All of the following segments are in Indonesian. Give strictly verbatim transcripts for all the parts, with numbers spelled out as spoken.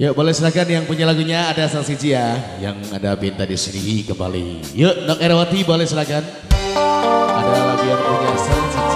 Yuk boleh silakan yang punya lagunya ada salah siji ya. Yang ada Benta di sini kembali. Yuk Nok Erwati boleh silakan. Ada lagu yang punya salah siji.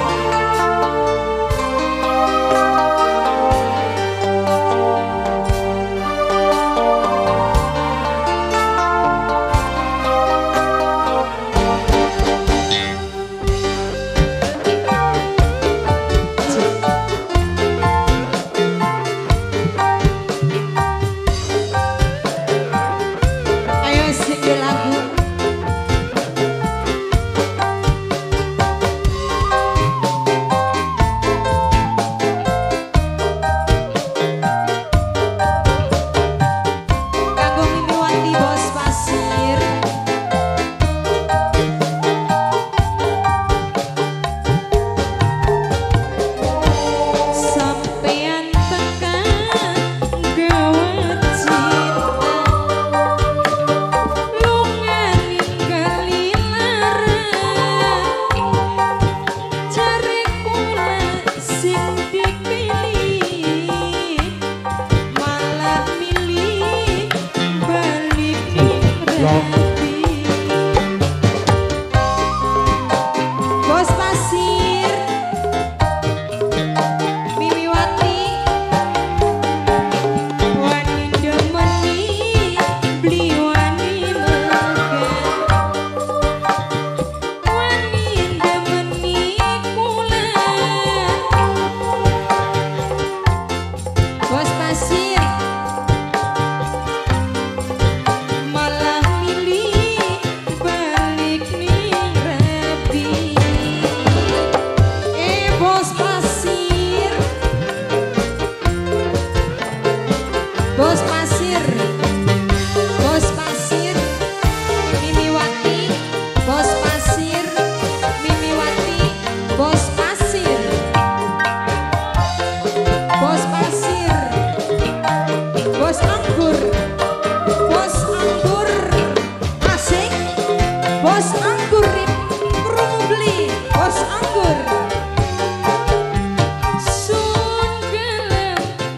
Sungguh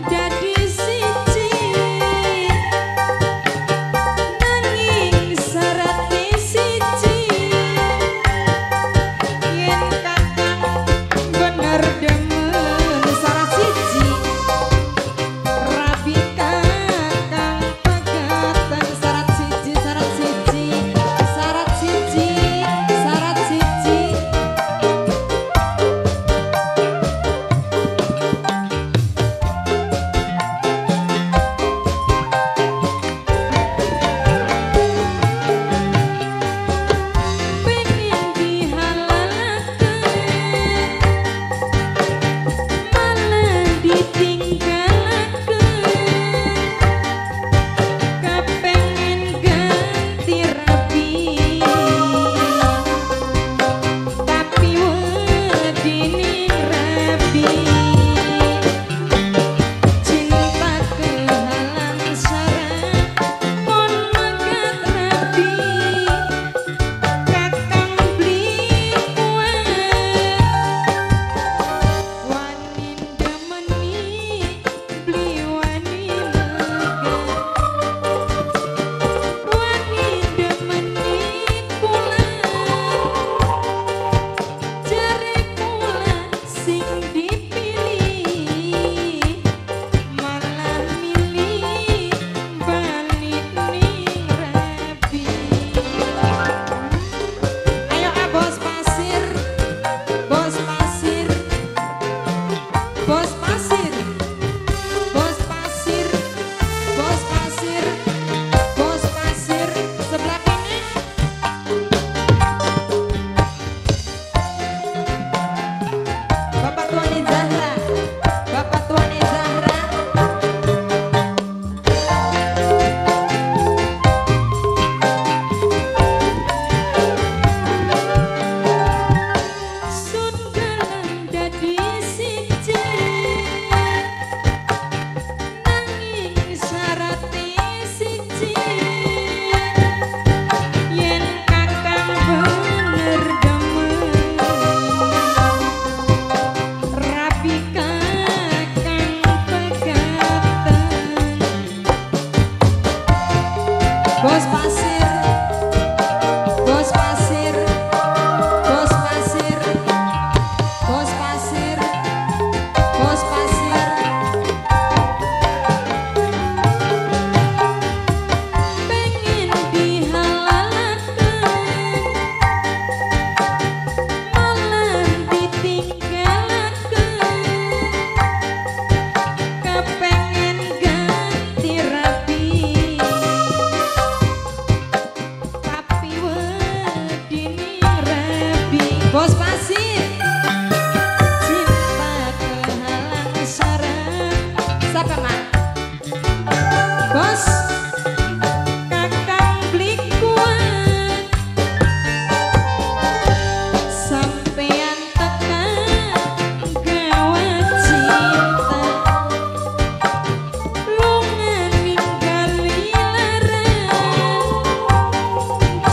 jadi siji.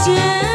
aja.